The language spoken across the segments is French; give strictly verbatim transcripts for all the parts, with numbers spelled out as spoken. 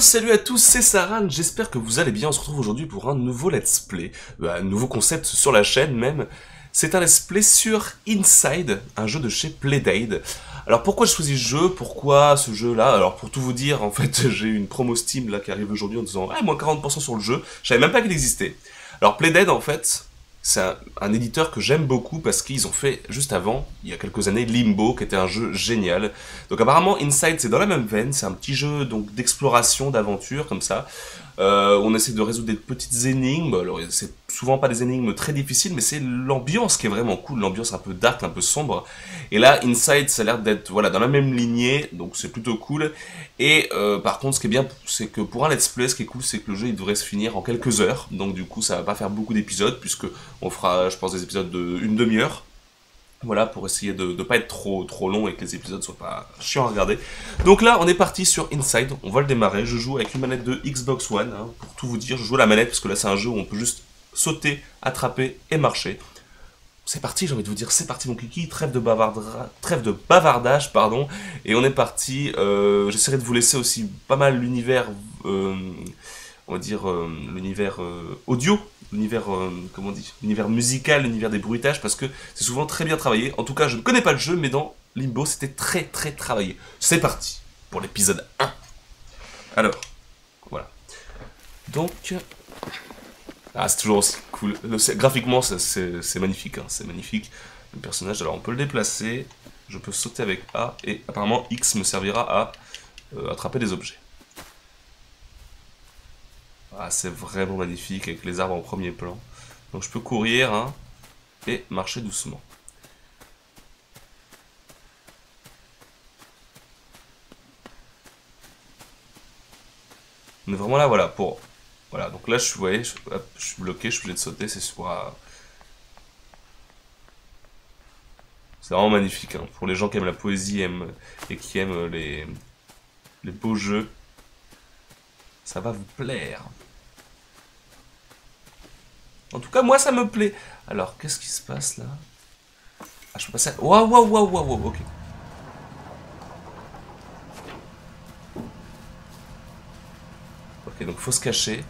Salut à tous, c'est Saran, j'espère que vous allez bien. On se retrouve aujourd'hui pour un nouveau let's play, un nouveau concept sur la chaîne même. C'est un let's play sur Inside, un jeu de chez Playdead. Alors pourquoi je choisis ce jeu, pourquoi ce jeu là? Alors pour tout vous dire, en fait j'ai une promo Steam là qui arrive aujourd'hui en disant ah, moins quarante pour cent sur le jeu, je savais même pas qu'il existait. Alors Playdead en fait, c'est un, un éditeur que j'aime beaucoup parce qu'ils ont fait, juste avant, il y a quelques années, Limbo, qui était un jeu génial. Donc apparemment, Inside, c'est dans la même veine, c'est un petit jeu donc d'exploration, d'aventure, comme ça. Euh, on essaie de résoudre des petites énigmes. Alors c'est souvent pas des énigmes très difficiles, mais c'est l'ambiance qui est vraiment cool, l'ambiance un peu dark, un peu sombre. Et là, Inside, ça a l'air d'être voilà dans la même lignée, donc c'est plutôt cool. Et euh, par contre, ce qui est bien, c'est que pour un let's play, ce qui est cool, c'est que le jeu il devrait se finir en quelques heures. Donc du coup, ça va pas faire beaucoup d'épisodes, puisque on fera, je pense, des épisodes d'une demi-heure. Voilà, pour essayer de ne pas être trop trop long et que les épisodes soient pas chiants à regarder. Donc là, on est parti sur Inside, on va le démarrer. Je joue avec une manette de Xbox One, hein, pour tout vous dire. Je joue à la manette, parce que là, c'est un jeu où on peut juste sauter, attraper et marcher. C'est parti, j'ai envie de vous dire, c'est parti mon kiki, trêve de, bavardra... trêve de bavardage, pardon. Et on est parti, euh, j'essaierai de vous laisser aussi pas mal l'univers, euh, on va dire, euh, l'univers euh, audio. L'univers, euh, comment on dit, l'univers musical, l'univers des bruitages, parce que c'est souvent très bien travaillé. En tout cas, je ne connais pas le jeu, mais dans Limbo, c'était très très travaillé. C'est parti pour l'épisode un. Alors, voilà. Donc, ah, c'est toujours aussi cool. Le, graphiquement, c'est magnifique, hein, c'est magnifique. Le personnage, alors on peut le déplacer. Je peux sauter avec A, et apparemment X me servira à euh, attraper des objets. Ah, c'est vraiment magnifique avec les arbres en premier plan. Donc je peux courir hein, et marcher doucement. On est vraiment là, voilà, pour... Voilà, donc là, je, vous voyez, je, hop, je suis bloqué, je suis obligé de sauter, c'est soit... C'est vraiment magnifique, hein, pour les gens qui aiment la poésie aiment, et qui aiment les, les beaux jeux. Ça va vous plaire. En tout cas, moi, ça me plaît. Alors, qu'est-ce qui se passe, là? Ah, je peux passer à... Waouh, waouh, waouh, waouh, ok. Ok, donc, faut se cacher.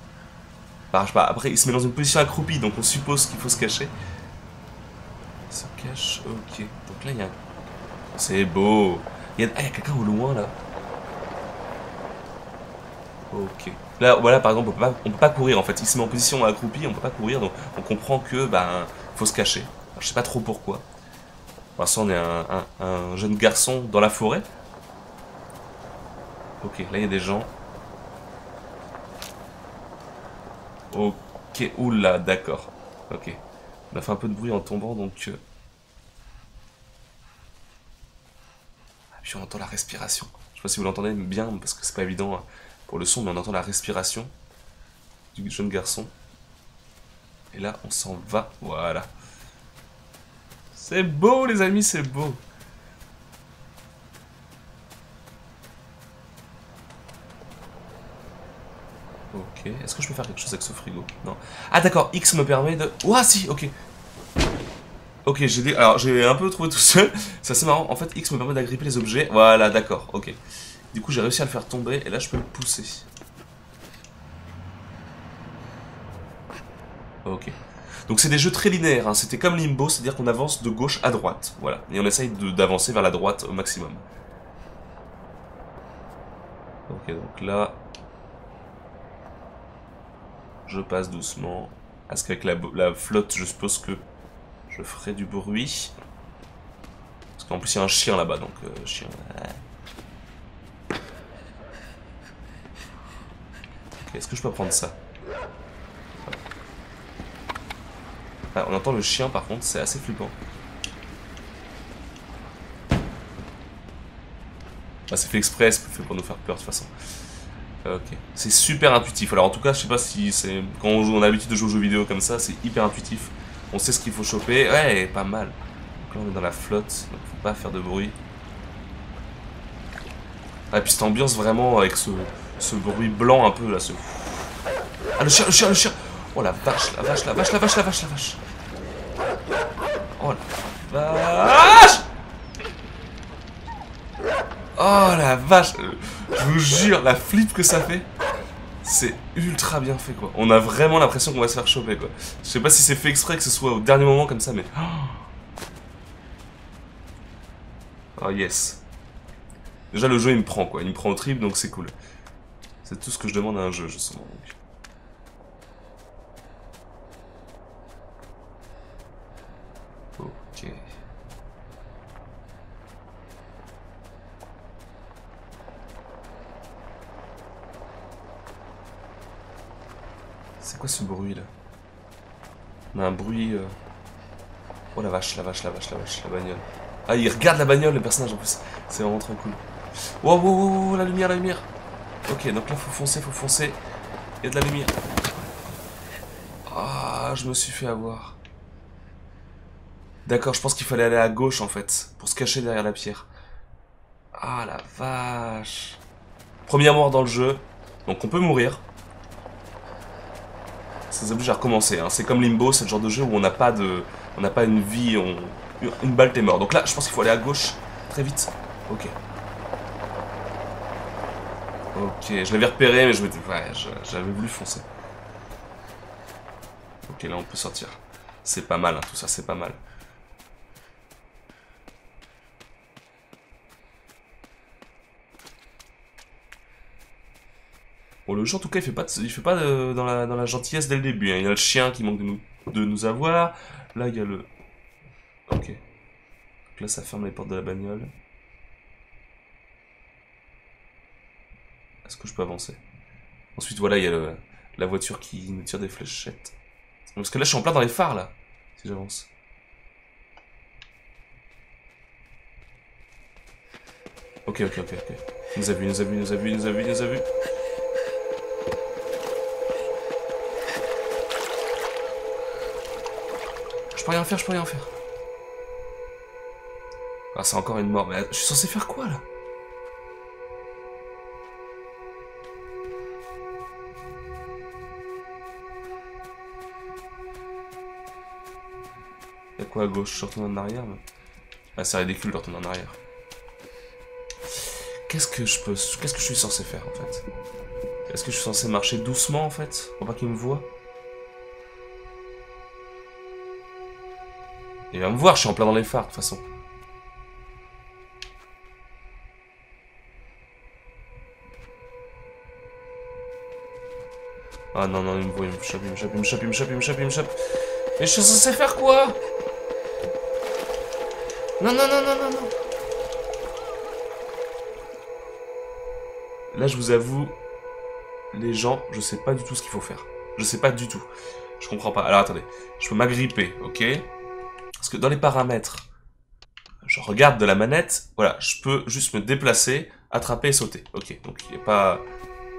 Bah, je sais pas, après, il se met dans une position accroupie, donc on suppose qu'il faut se cacher. Il se cache, ok. Donc là, il y a... C'est beau. Il y a, ah, il y a quelqu'un au loin, là. Ok. Là, voilà, par exemple, on peut pas, on peut pas courir en fait. Il se met en position accroupie, on peut pas courir, donc on comprend que, ben, faut se cacher. Alors, je sais pas trop pourquoi. Pour l'instant, on est un, un, un jeune garçon dans la forêt. Ok, là, il y a des gens. Ok, oula, d'accord. Ok. On a fait un peu de bruit en tombant, donc... Ah, puis on entend la respiration. Je sais pas si vous l'entendez bien, parce que c'est pas évident... Hein. Pour le son, mais on entend la respiration du jeune garçon. Et là, on s'en va. Voilà. C'est beau, les amis, c'est beau. Ok. Est-ce que je peux faire quelque chose avec ce frigo? Non. Ah, d'accord. X me permet de... Ouah, si, ok. Ok, j'ai des... Alors, j'ai un peu trouvé tout seul. C'est assez marrant. En fait, X me permet d'agripper les objets. Voilà, d'accord. Ok. Du coup, j'ai réussi à le faire tomber, et là, je peux le pousser. Ok. Donc, c'est des jeux très linéaires, hein. C'était comme Limbo, c'est-à-dire qu'on avance de gauche à droite. Voilà. Et on essaye d'avancer vers la droite au maximum. Ok, donc là... Je passe doucement. Parce qu'avec la, la flotte, je suppose que je ferai du bruit. Parce qu'en plus, il y a un chien là-bas, donc... Euh, chien... Okay, est-ce que je peux prendre ça? Ah, on entend le chien par contre, c'est assez flippant. Ah, c'est fait exprès, c'est fait pour nous faire peur de toute façon. Ok, c'est super intuitif. Alors en tout cas, je sais pas si c'est... Quand on, joue, on a l'habitude de jouer aux jeux vidéo comme ça, c'est hyper intuitif. On sait ce qu'il faut choper. Ouais, pas mal. Donc là, on est dans la flotte, donc faut pas faire de bruit. Ah, et puis cette ambiance vraiment avec ce... Ce bruit blanc un peu là, ce... Ah, le chien, le chien, le chien. Oh la vache, la vache, la vache, la vache, la vache, la vache. Oh la vache. Oh la vache. Je vous jure, la flip que ça fait. C'est ultra bien fait quoi. On a vraiment l'impression qu'on va se faire choper quoi. Je sais pas si c'est fait exprès que ce soit au dernier moment comme ça mais... Oh yes. Déjà le jeu il me prend quoi. Il me prend au trip donc c'est cool. C'est tout ce que je demande à un jeu justement. Ok. C'est quoi ce bruit là? On a un bruit... Euh... Oh la vache, la vache, la vache, la vache, la bagnole. Ah il regarde la bagnole le personnage en plus. C'est vraiment trop cool. Wow, wow, wow, wow, la lumière, la lumière. Ok donc là faut foncer, faut foncer. Il y a de la lumière. Ah, je me suis fait avoir. D'accord, je pense qu'il fallait aller à gauche en fait, pour se cacher derrière la pierre. Ah la vache. Première mort dans le jeu, donc on peut mourir. Ça nous oblige à recommencer, hein. C'est comme Limbo, c'est le genre de jeu où on n'a pas de, on n'a pas une vie, on, une balle t'es mort. Donc là, je pense qu'il faut aller à gauche, très vite. Ok. Ok, je l'avais repéré, mais je me dis, ouais, j'avais voulu foncer. Ok, là on peut sortir. C'est pas mal, hein, tout ça, c'est pas mal. Bon, le jeu en tout cas il fait pas, de, il fait pas de, dans, la, dans la gentillesse dès le début, hein. Il y a le chien qui manque de nous, de nous avoir. Là il y a le... Ok. Donc là ça ferme les portes de la bagnole. Est-ce que je peux avancer? Ensuite voilà il y a le, la voiture qui nous tire des fléchettes. Parce que là je suis en plein dans les phares là, si j'avance. Ok ok ok ok. Il nous a vu, il nous a vu, il nous a vu, il nous a vu, il nous a vu. Je peux rien faire, je peux rien faire. Ah, c'est encore une mort, mais je suis censé faire quoi là? Y'a quoi à gauche? Je retourne en arrière. Mais... Ah, c'est ridicule de retourner en arrière. Qu'est-ce que je peux. Qu'est-ce que je suis censé faire en fait? Est-ce que je suis censé marcher doucement en fait? Pour pas qu'il me voie? Il va me voir, je suis en plein dans les phares de toute façon. Ah non, non, il me voit, il me chope, il me chope, il me chope, il me chope, il me chope, il me chope. Mais je suis censé faire quoi? Non, non, non, non, non, non. Là, je vous avoue, les gens, je sais pas du tout ce qu'il faut faire. Je sais pas du tout. Je comprends pas. Alors attendez, je peux m'agripper, ok? Parce que dans les paramètres, je regarde de la manette, voilà, je peux juste me déplacer, attraper et sauter. Ok, donc il n'y a pas...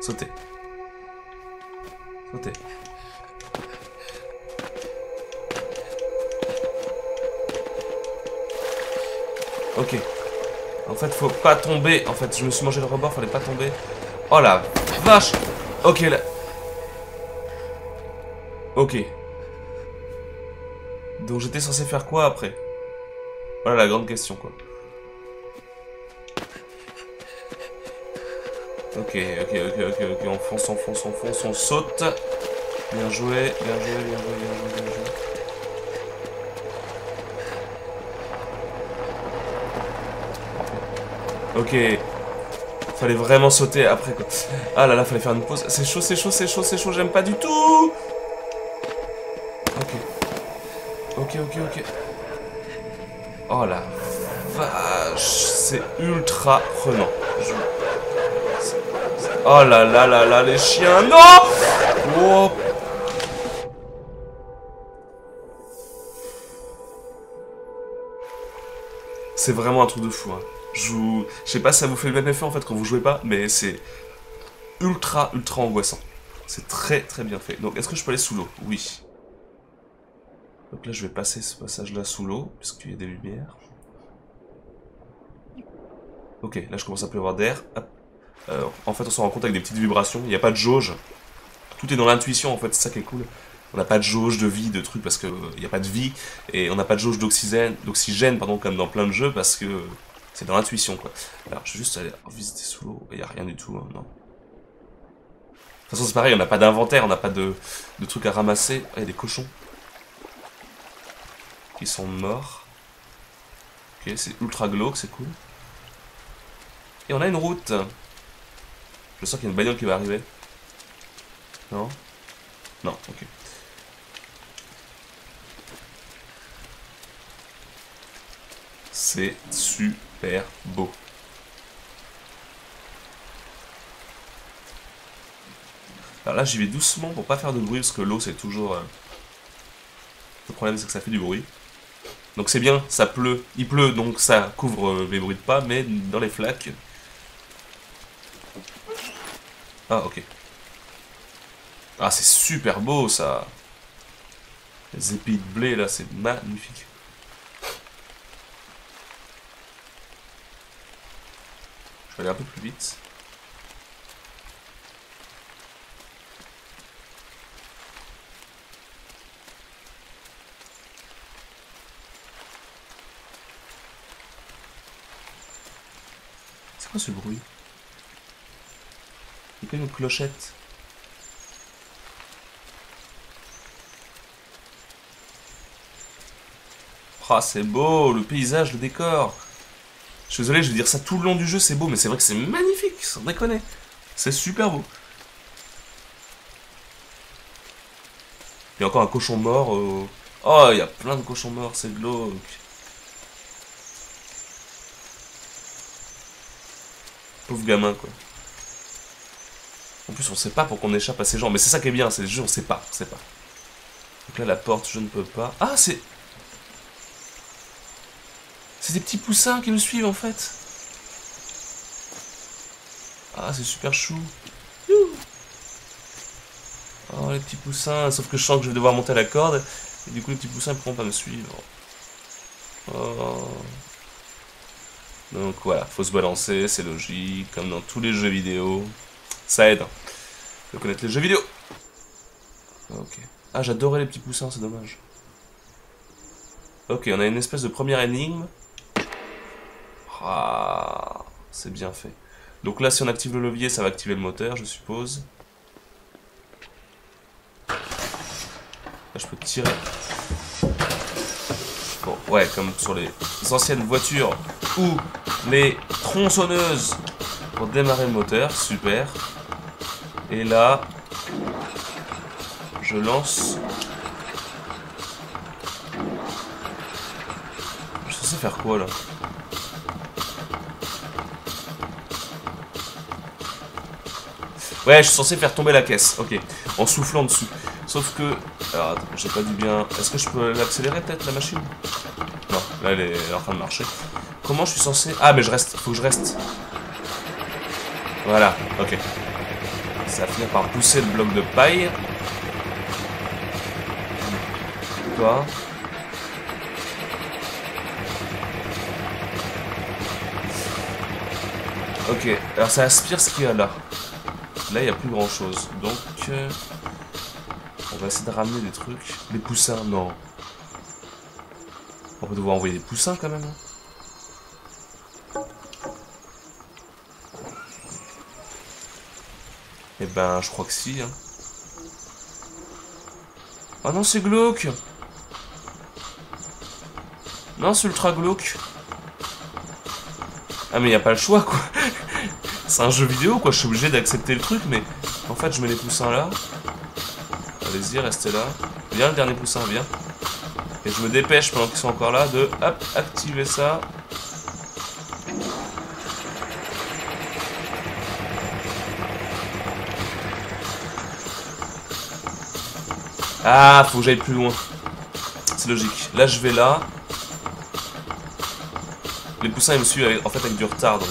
Sauter. Sauter. Ok. En fait, faut pas tomber. En fait, je me suis mangé le rebord, fallait pas tomber. Oh la vache! Ok, là... Ok. Donc j'étais censé faire quoi après? Voilà la grande question quoi. Ok, ok, ok, ok, ok, on fonce, on fonce, on fonce, on saute. Bien joué, bien joué, bien joué, bien joué, bien joué. Ok. Fallait vraiment sauter après quoi. Ah là là, fallait faire une pause. C'est chaud, c'est chaud, c'est chaud, c'est chaud, j'aime pas du tout. Ok, ok, ok. Oh la vache, c'est ultra prenant. Je... Oh là là là là, les chiens, non oh. C'est vraiment un truc de fou. Hein. Je vous... Je sais pas si ça vous fait le même effet en fait quand vous jouez pas, mais c'est ultra, ultra angoissant. C'est très, très bien fait. Donc, est-ce que je peux aller sous l'eau? Oui. Donc là, je vais passer ce passage-là sous l'eau, puisqu'il y a des lumières. Ok, là, je commence à plus avoir d'air. Euh, en fait, on s'en rend compte avec des petites vibrations. Il n'y a pas de jauge. Tout est dans l'intuition, en fait. C'est ça qui est cool. on n'a pas de jauge de vie, de trucs, parce qu'il n'y a pas de vie, et on n'a pas de jauge d'oxygène, d'oxygène, pardon, comme dans plein de jeux, parce que c'est dans l'intuition, quoi. Alors, je vais juste aller visiter sous l'eau, il n'y a rien du tout, hein, non. De toute façon, c'est pareil, on n'a pas d'inventaire, on n'a pas de, de trucs à ramasser. Ah, il y a des cochons qui sont morts. Ok, c'est ultra glauque, c'est cool. Et on a une route. Je sens qu'il y a une bagnole qui va arriver. Non? Non, ok. C'est super beau. Alors là, j'y vais doucement pour pas faire de bruit, parce que l'eau, c'est toujours... Euh... Le problème, c'est que ça fait du bruit. Donc c'est bien, ça pleut. Il pleut, donc ça couvre euh, les bruits de pas, mais dans les flaques... Ah, ok. Ah, c'est super beau, ça. Les épis de blé, là, c'est magnifique. Je vais aller un peu plus vite. C'est quoi ce bruit? C'est une clochette. Ah, c'est beau, le paysage, le décor. Je suis désolé, je vais dire ça tout le long du jeu, c'est beau, mais c'est vrai que c'est magnifique, sans déconner. C'est super beau. Il y a encore un cochon mort. Euh... Oh, il y a plein de cochons morts, c'est glauque. Pauvre gamin, quoi. En plus, on sait pas pour qu'on échappe à ces gens. Mais c'est ça qui est bien, c'est le jeu, on sait pas, on sait pas. Donc là, la porte, je ne peux pas... Ah, c'est... C'est des petits poussins qui nous suivent, en fait. Ah, c'est super chou. Oh, les petits poussins. Sauf que je sens que je vais devoir monter à la corde. Et du coup, les petits poussins ne pourront pas me suivre. Oh... Donc voilà, faut se balancer, c'est logique, comme dans tous les jeux vidéo. Ça aide. Faut connaître les jeux vidéo. Ok. Ah, j'adorais les petits poussins, c'est dommage. Ok, on a une espèce de première énigme. Ah, c'est bien fait. Donc là, si on active le levier, ça va activer le moteur, je suppose. Là, je peux tirer. Bon, ouais, comme sur les anciennes voitures ou les tronçonneuses pour démarrer le moteur, super. Et là, je lance. Je suis censé faire quoi là? Ouais, je suis censé faire tomber la caisse, ok, en soufflant dessus. Sauf que... Alors, attends, j'ai pas dit bien... Est-ce que je peux l'accélérer, peut-être, la machine? Non, là, elle est... elle est en train de marcher. Comment je suis censé... Ah, mais je reste. Faut que je reste. Voilà, ok. Ça finit par pousser le bloc de paille. Toi. Ok, alors ça aspire ce qu'il y a là. Là, il n'y a plus grand-chose. Donc... Euh... On va essayer de ramener des trucs. Des poussins, non. On va devoir envoyer des poussins quand même. Eh ben, je crois que si. Hein. Oh non, c'est glauque. Non, c'est ultra glauque. Ah, mais il n'y a pas le choix, quoi. C'est un jeu vidéo, quoi. Je suis obligé d'accepter le truc, mais... En fait, je mets les poussins là. Allez-y, restez là. Viens, le dernier poussin, viens. Et je me dépêche, pendant qu'ils sont encore là, de hop, activer ça. Ah, faut que j'aille plus loin. C'est logique. Là, je vais là. Les poussins, ils me suivent avec, en fait avec du retard. Donc,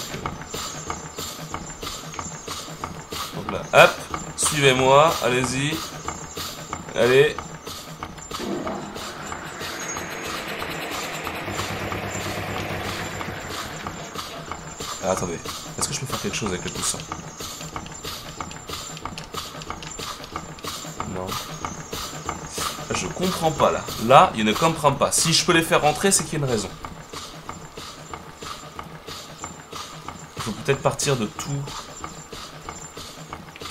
donc là, hop, suivez-moi, allez-y. Allez. Ah, attendez. Est-ce que je peux faire quelque chose avec le poussin? Non. je comprends pas là. Là, il ne comprend pas. Si je peux les faire rentrer, c'est qu'il y a une raison. Il faut peut-être partir de tout.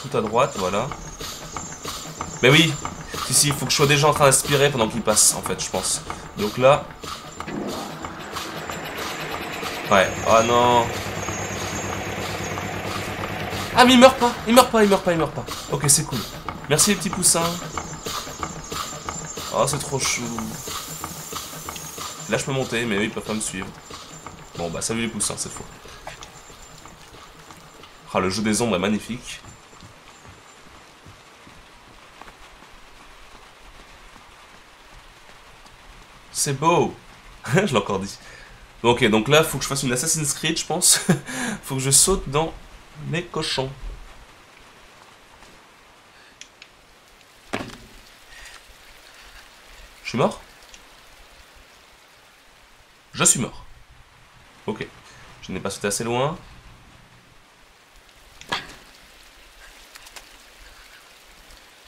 Tout à droite, voilà. Mais oui, si, si, il faut que je sois déjà en train d'aspirer pendant qu'il passe, en fait, je pense. Donc là... Ouais, oh non. Ah mais il meurt pas, il meurt pas, il meurt pas, il meurt pas. Ok, c'est cool. Merci les petits poussins. Oh, c'est trop chou. Là, je peux monter, mais eux, ils peuvent pas me suivre. Bon, bah, salut les poussins, c'est faux. Ah, le jeu des ombres est magnifique. C'est beau. Je l'ai encore dit. Bon, ok, donc là, faut que je fasse une Assassin's Creed, je pense. Faut que je saute dans mes cochons. Je suis mort? Je suis mort. Ok. Je n'ai pas sauté assez loin.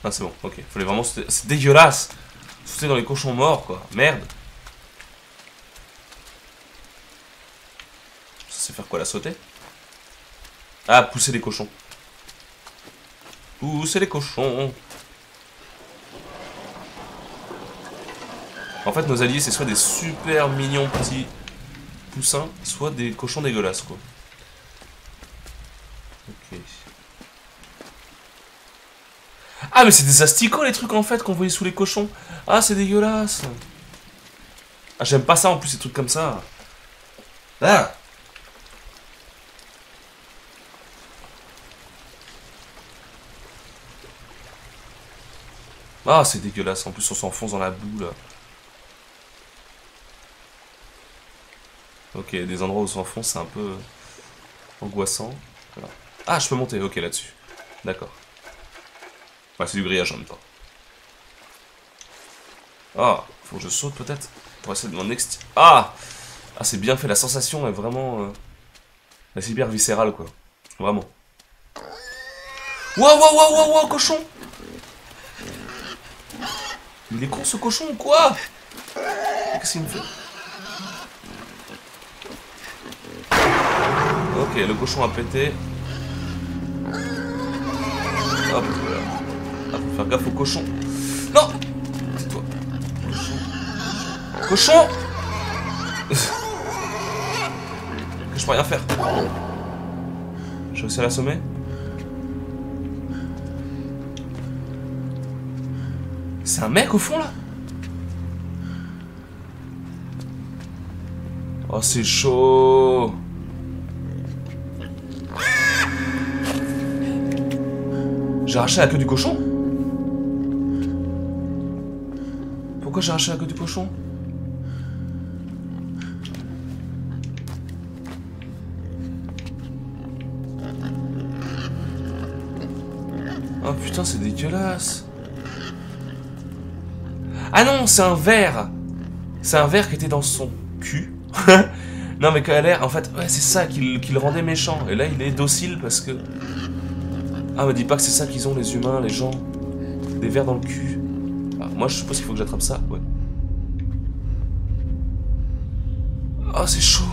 Ah, c'est bon, ok. Fallait vraiment sauter. C'est dégueulasse! Sauter dans les cochons morts, quoi. Merde! Je sais faire quoi, la sauter? Ah, pousser les cochons. Pousser les cochons! En fait, nos alliés, c'est soit des super mignons petits poussins, soit des cochons dégueulasses, quoi. Ok. Ah, mais c'est des asticots, les trucs, en fait, qu'on voyait sous les cochons. Ah, c'est dégueulasse. Ah, j'aime pas ça, en plus, ces trucs comme ça. Ah. Ah, c'est dégueulasse. En plus, on s'enfonce dans la boue, là. Ok, des endroits où on s'enfonce, c'est un peu angoissant. Voilà. Ah, je peux monter, ok, là-dessus. D'accord. Ouais, c'est du grillage en même temps. Ah, faut que je saute peut-être pour essayer de m'en extirper. Ah, ah c'est bien fait, la sensation est vraiment... Euh... Elle est hyper viscérale, quoi. Vraiment. Waouh, waouh, waouh, waouh, wow, cochon. Il est con, ce cochon, ou quoi? Qu'est-ce qu'il me fait? Ok, le cochon a pété. Hop. Ah, faut faire gaffe au cochon. Non! Tais-toi. Cochon. Cochon! Je peux rien faire. J'ai réussi à l'assommer. C'est un mec au fond là? Oh, c'est chaud! J'ai arraché la queue du cochon? Pourquoi j'ai arraché la queue du cochon? Oh putain, c'est dégueulasse. Ah non, c'est un verre. C'est un verre qui était dans son cul. Non mais quand elle a en fait, ouais, c'est ça qui le rendait méchant. Et là, il est docile parce que... Ah, me dis pas que c'est ça qu'ils ont les humains, les gens. Des vers dans le cul. Ah, moi je suppose qu'il faut que j'attrape ça, ouais. Ah, c'est chaud.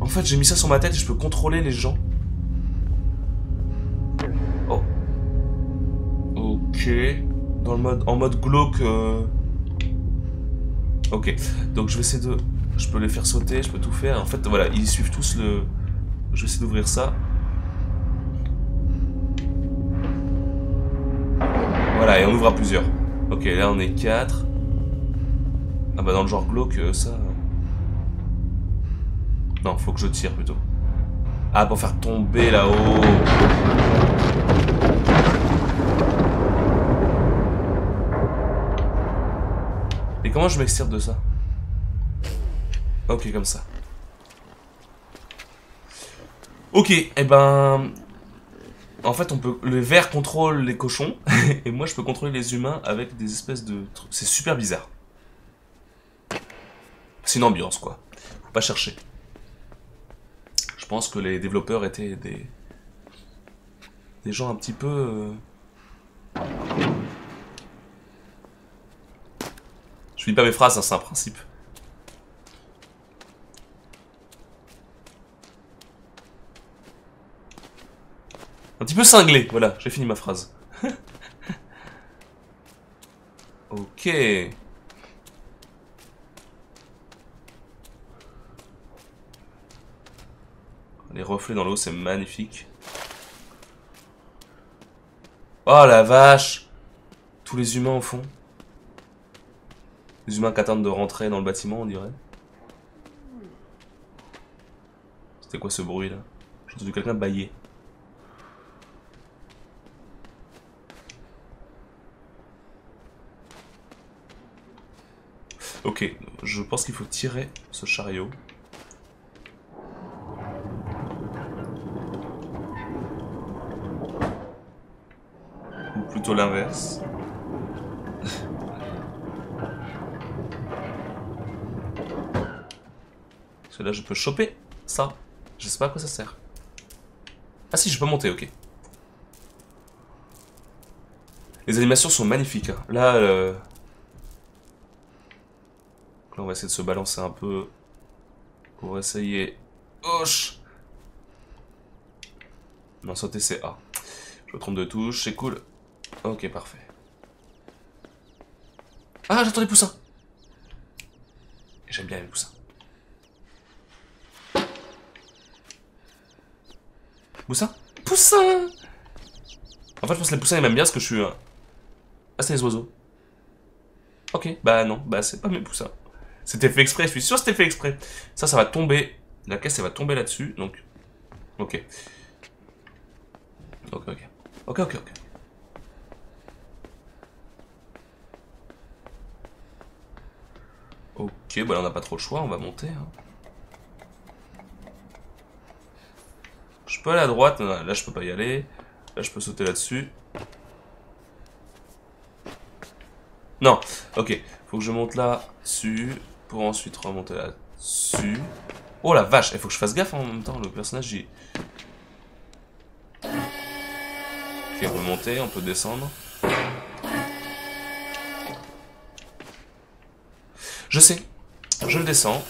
En fait, j'ai mis ça sur ma tête et je peux contrôler les gens. Oh. Ok. Dans le mode, en mode glauque. Euh... Ok. Donc je vais essayer de... Je peux les faire sauter, je peux tout faire. En fait, voilà, ils suivent tous le... Je vais essayer d'ouvrir ça. Voilà, et on ouvre à plusieurs. Ok, là on est quatre. Ah bah dans le genre glauque, ça... Non, faut que je tire plutôt. Ah, pour faire tomber là-haut. Et comment je m'extirpe de ça? Ok, comme ça. Ok, et eh ben... En fait, on peut... les vers contrôlent les cochons, et moi je peux contrôler les humains avec des espèces de... C'est super bizarre. C'est une ambiance, quoi. Faut pas chercher. Je pense que les développeurs étaient des... Des gens un petit peu... Euh... finis pas mes phrases, hein, c'est un principe. Un petit peu cinglé, voilà, j'ai fini ma phrase. Ok. Les reflets dans l'eau, c'est magnifique. Oh la vache! Tous les humains au fond. Les humains qui attendent de rentrer dans le bâtiment, on dirait. C'était quoi ce bruit là? J'ai entendu quelqu'un bâiller. Ok, je pense qu'il faut tirer ce chariot. Ou plutôt l'inverse. Parce que là je peux choper ça. Je sais pas à quoi ça sert. Ah si, je peux monter, ok. Les animations sont magnifiques, hein. Là... Euh... on va essayer de se balancer un peu pour essayer. Hoche. Non, sauter c'est A. Je me trompe de touche, c'est cool. Ok, parfait. Ah, j'entends les poussins. J'aime bien les poussins. Poussin. Poussin. En fait, je pense que les poussins ils m'aiment bien parce que je suis. Ah, c'est les oiseaux. Ok, bah non, bah c'est pas mes poussins. C'était fait exprès, je suis sûr que c'était fait exprès. Ça, ça va tomber. La caisse, elle va tomber là-dessus, donc... Ok. Ok, ok. Ok, ok, ok. Ok, bah là, on n'a pas trop le choix, on va monter. Hein. Je peux aller à droite, non, là, je peux pas y aller. Là, je peux sauter là-dessus. Non, ok. Faut que je monte là-dessus... pour ensuite remonter là-dessus. Oh la vache, il faut que je fasse gaffe en même temps, le personnage il... Ok, on peut monter, on peut descendre. Je sais, je le descends,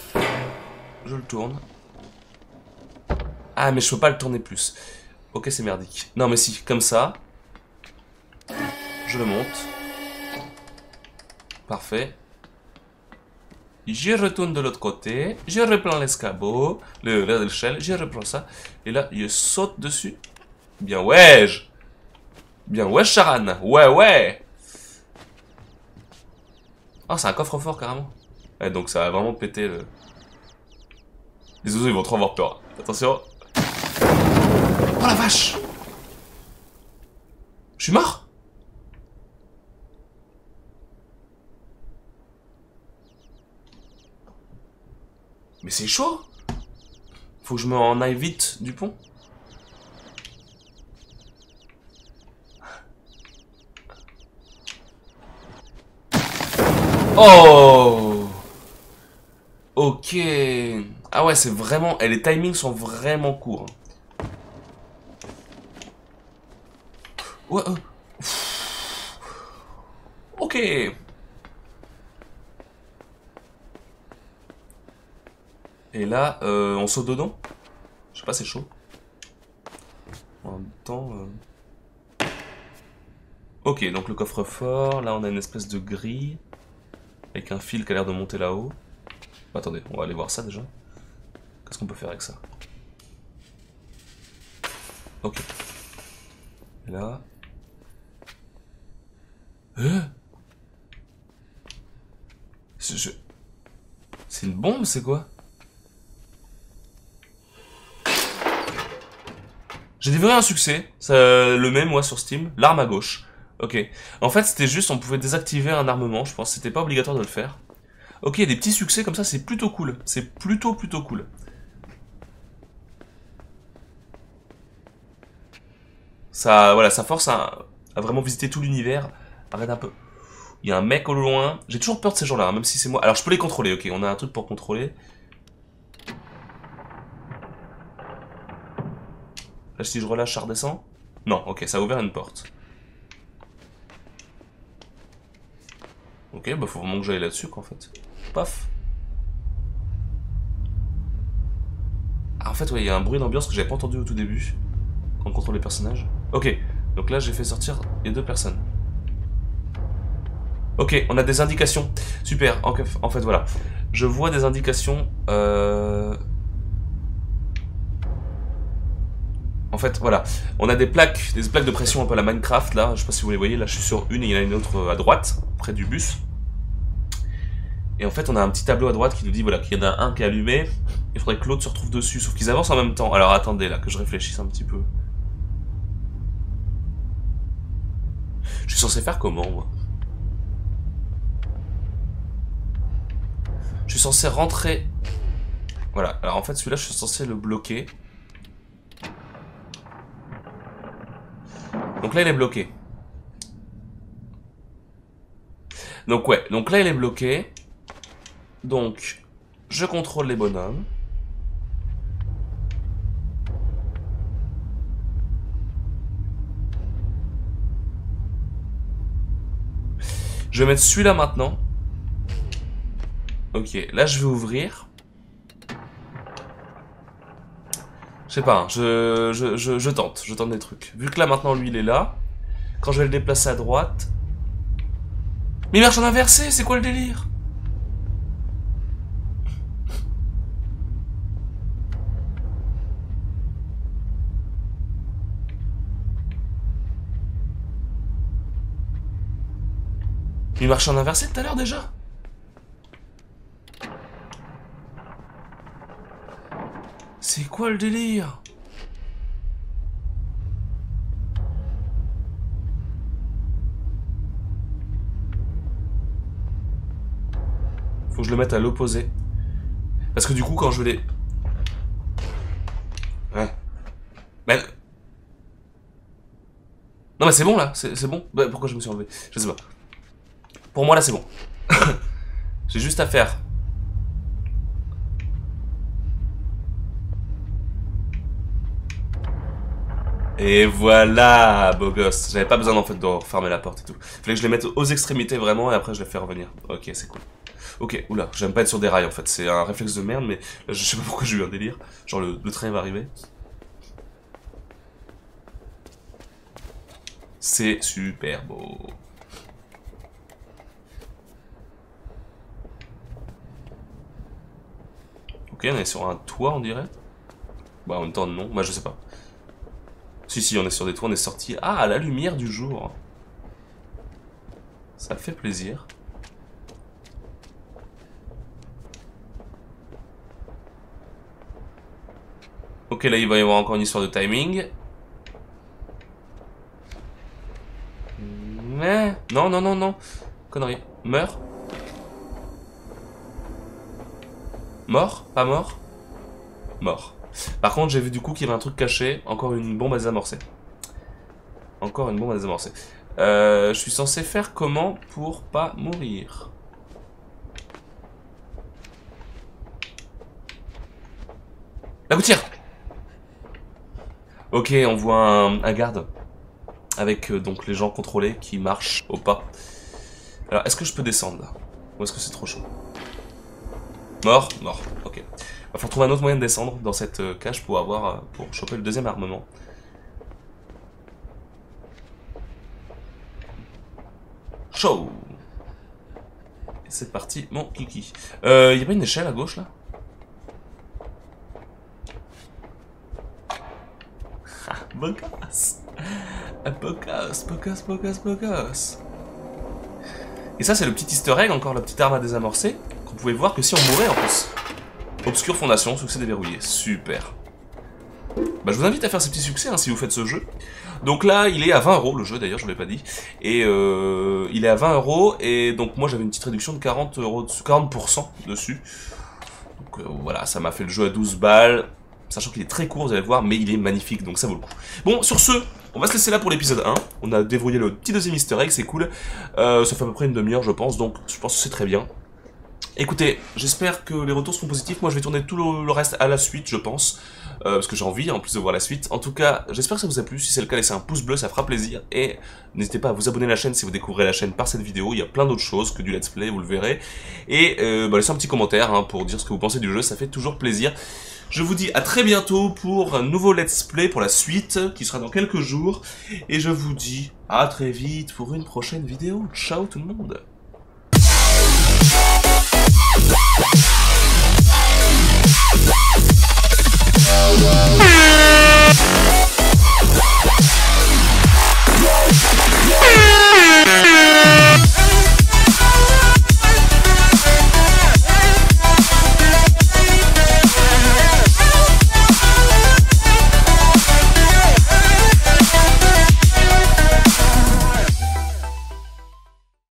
je le tourne. Ah mais je peux pas le tourner plus. Ok, c'est merdique. Non mais si, comme ça, je le monte. Parfait. Je retourne de l'autre côté, je reprends l'escabeau, le l'échelle, je reprends ça, et là, je saute dessus. Bien ouais, je... bien ouais, Saran, ouais, ouais. Ah, oh, c'est un coffre-fort, carrément. Ouais, donc ça va vraiment péter le... Les oiseaux, ils vont trop avoir peur. Attention. Oh la vache! Je suis mort? Mais c'est chaud! Faut que je m'en aille vite du pont. Oh! Ok! Ah ouais, c'est vraiment... Et les timings sont vraiment courts. Ouais, euh... ok! Et là, euh, on saute dedans. Je sais pas, c'est chaud. En même temps... Euh... Ok, donc le coffre-fort. Là, on a une espèce de grille. Avec un fil qui a l'air de monter là-haut. Bah, attendez, on va aller voir ça déjà. Qu'est-ce qu'on peut faire avec ça? Ok. Et là... Euh c'est je... c'est une bombe, c'est quoi? J'ai dévoré un succès, ça, le même moi sur Steam, l'arme à gauche. Ok, en fait c'était juste, on pouvait désactiver un armement, je pense, c'était pas obligatoire de le faire. Ok, il y a des petits succès comme ça, c'est plutôt cool, c'est plutôt plutôt cool. Ça, voilà, ça force à, à vraiment visiter tout l'univers. Arrête un peu. Il y a un mec au loin, j'ai toujours peur de ces gens-là, hein, même si c'est moi. Alors je peux les contrôler, ok, on a un truc pour contrôler. Là, si je relâche, ça redescend? Non, ok, ça a ouvert une porte. Ok, bah faut vraiment que j'aille là-dessus qu'en fait. Paf. Ah, en fait, ouais, il y a un bruit d'ambiance que j'avais pas entendu au tout début, quand on contrôle les personnages. Ok, donc là j'ai fait sortir les deux personnes. Ok, on a des indications. Super, en, en fait, voilà. Je vois des indications. Euh... En fait, voilà. On a des plaques, des plaques de pression un peu à la Minecraft, là. Je sais pas si vous les voyez, là je suis sur une et il y en a une autre à droite, près du bus. Et en fait, on a un petit tableau à droite qui nous dit voilà, qu'il y en a un qui est allumé. Il faudrait que l'autre se retrouve dessus, sauf qu'ils avancent en même temps. Alors attendez, là, que je réfléchisse un petit peu. Je suis censé faire comment, moi? Je suis censé rentrer... Voilà, alors en fait, celui-là, je suis censé le bloquer. Donc là, il est bloqué. Donc ouais, donc là, il est bloqué. Donc... Je contrôle les bonhommes. Je vais mettre celui-là maintenant. Ok, là je vais ouvrir. Je sais pas, hein, je, je, je, je tente, je tente des trucs. Vu que là maintenant lui il est là. Quand je vais le déplacer à droite... Mais il marche en inversé, c'est quoi le délire ? Il marchait en inversé tout à l'heure déjà. C'est quoi le délire? Faut que je le mette à l'opposé. Parce que du coup quand je l'ai... Ouais. Mais... Non mais c'est bon là, c'est bon. Bah, pourquoi je me suis enlevé? Je sais pas. Pour moi là c'est bon. J'ai juste à faire. Et voilà, beau gosse. J'avais pas besoin en fait de refermer la porte et tout. Fallait que je les mette aux extrémités vraiment et après je les fais revenir. Ok, c'est cool. Ok, oula, j'aime pas être sur des rails en fait. C'est un réflexe de merde, mais là, je sais pas pourquoi j'ai eu un délire. Genre le, le train va arriver. C'est super beau. Ok, on est sur un toit, on dirait. Bah, en même temps, non. Bah, je sais pas. Si, si, on est sur des toits, on est sorti. Ah, à la lumière du jour. Ça fait plaisir. Ok, là, il va y avoir encore une histoire de timing. Mais... Non, non, non, non. Connerie. Meurs. Mort? Pas mort? Mort. Par contre, j'ai vu du coup qu'il y avait un truc caché. Encore une bombe à désamorcer. Encore une bombe à désamorcer. Euh, je suis censé faire comment pour pas mourir? La gouttière! Ok, on voit un, un garde. Avec euh, donc les gens contrôlés qui marchent au pas. Alors, est-ce que je peux descendre là? Ou est-ce que c'est trop chaud? Mort, mort, ok. Il faut trouver un autre moyen de descendre dans cette euh, cage pour avoir, euh, pour choper le deuxième armement. Show. Et c'est parti, mon kiki. Euh, y a pas une échelle à gauche là? Ah, beau gosse. Beau gosse, beau gosse, beau gosse, beau gosse. Et ça c'est le petit easter egg, encore la petite arme à désamorcer. Vous pouvez voir que si on mourait en plus. Obscure fondation, succès déverrouillé. Super. Bah, je vous invite à faire ces petits succès hein, si vous faites ce jeu. Donc là, il est à vingt euros le jeu d'ailleurs, je ne l'ai pas dit. Et euh, il est à vingt euros et donc moi j'avais une petite réduction de quarante euros, quarante pour cent dessus. Donc euh, voilà, ça m'a fait le jeu à douze balles. Sachant qu'il est très court, vous allez voir, mais il est magnifique, donc ça vaut le coup. Bon, sur ce, on va se laisser là pour l'épisode un. On a déverrouillé le petit deuxième easter egg, c'est cool. Euh, ça fait à peu près une demi-heure, je pense, donc je pense que c'est très bien. Écoutez, j'espère que les retours seront positifs. Moi, je vais tourner tout le, le reste à la suite, je pense. Euh, parce que j'ai envie, en plus, de voir la suite. En tout cas, j'espère que ça vous a plu. Si c'est le cas, laissez un pouce bleu, ça fera plaisir. Et n'hésitez pas à vous abonner à la chaîne si vous découvrez la chaîne par cette vidéo. Il y a plein d'autres choses que du let's play, vous le verrez. Et euh, bah, laissez un petit commentaire hein, pour dire ce que vous pensez du jeu. Ça fait toujours plaisir. Je vous dis à très bientôt pour un nouveau let's play pour la suite, qui sera dans quelques jours. Et je vous dis à très vite pour une prochaine vidéo. Ciao tout le monde! We'll be right back.